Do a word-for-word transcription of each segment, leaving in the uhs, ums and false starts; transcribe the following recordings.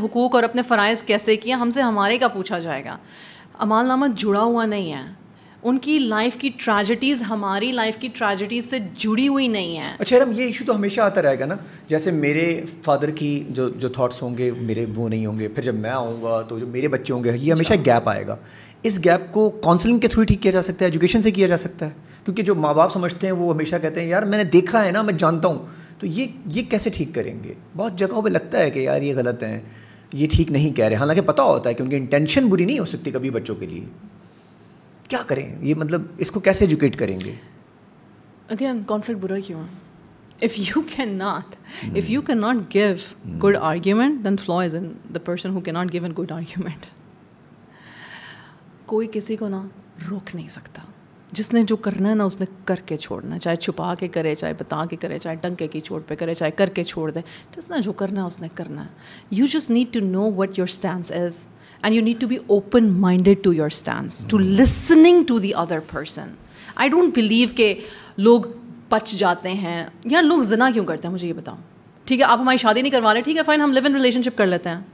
हुकूक और अपने फ़राइज़ कैसे किए, हमसे हमारे का पूछा जाएगा। अमालनामा जुड़ा हुआ नहीं है, उनकी लाइफ की ट्रेजेडीज़ हमारी लाइफ की ट्रेजेडीज़ से जुड़ी हुई नहीं है। अच्छा यार, ये इशू तो हमेशा आता रहेगा ना, जैसे मेरे फादर की जो जो थॉट्स होंगे मेरे वो नहीं होंगे, फिर जब मैं आऊँगा तो जो मेरे बच्चे होंगे, ये हमेशा गैप आएगा। इस गैप को काउंसलिंग के थ्रू ठीक किया जा सकता है, एजुकेशन से किया जा सकता है, क्योंकि जो माँ बाप समझते हैं वो हमेशा कहते हैं यार मैंने देखा है ना, मैं जानता हूँ, तो ये ये कैसे ठीक करेंगे। बहुत जगहों पे लगता है कि यार ये गलत हैं, ये ठीक नहीं कह रहे, हालांकि पता होता है कि उनकी इंटेंशन बुरी नहीं हो सकती कभी बच्चों के लिए। क्या करें ये, मतलब इसको कैसे एजुकेट करेंगे? अगेन, कॉन्फ्लिक्ट बुरा क्यों? If you can not if you can not give good argument then flaw is in the person who can not give an good argument. कोई किसी को ना रोक नहीं सकता, जिसने जो करना है ना उसने करके छोड़ना, चाहे छुपा के करे, चाहे बता के करे, चाहे डंके की चोट पे करे, चाहे करके छोड़ दे, जिसने जो करना है उसने करना है। You just need to know what your stance is and you need to be open minded to your stance, to listening to the other person. I don't believe के लोग बच जाते हैं या लोग ज़िना क्यों करते हैं, मुझे ये बताओ। ठीक है, आप हमारी शादी नहीं करवा रहे, ठीक है फाइन, हम लिव इन रिलेशनशिप कर लेते हैं।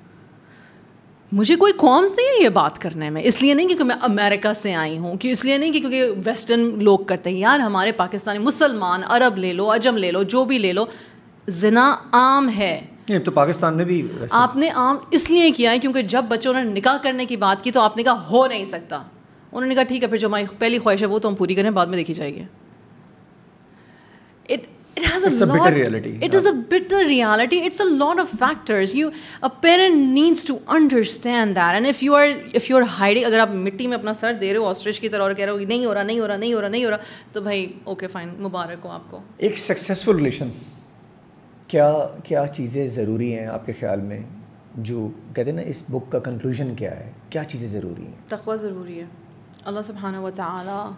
मुझे कोई कॉम्स नहीं है ये बात करने में, इसलिए नहीं कि मैं अमेरिका से आई हूँ, कि इसलिए नहीं कि क्योंकि वेस्टर्न लोग करते हैं। यार हमारे पाकिस्तानी मुसलमान, अरब ले लो, अजम ले लो, जो भी ले लो, ज़िना आम है। नहीं, तो पाकिस्तान में भी आपने आम इसलिए किया है क्योंकि जब बच्चों ने निकाह करने की बात की तो आपने कहा हो नहीं सकता। उन्होंने कहा ठीक है, फिर जो हमारी पहली ख्वाहिश है वो तो हम पूरी करें, बाद में देखी जाएगी। It it has a bitter reality, it is a bitter reality, it's a lot of factors. You a parent needs to understand that, and if you are if you are hiding, अगर आप मिट्टी में अपना sir दे रहे हो ostrich की तरह और कह रहे हो नहीं हो रहा, नहीं हो रहा, नहीं हो रहा, नहीं हो रहा, तो भाई ओके फाइन, मुबारक हो आपको। एक सक्सेसफुल रिलेशन, क्या क्या चीज़ें ज़रूरी हैं आपके ख्याल में? जो कहते हैं ना, इस बुक का कंक्लूजन क्या है, क्या चीज़ें ज़रूरी हैं? तक़वा ज़रूरी है, अल्लाह सुब्हानहू व तआला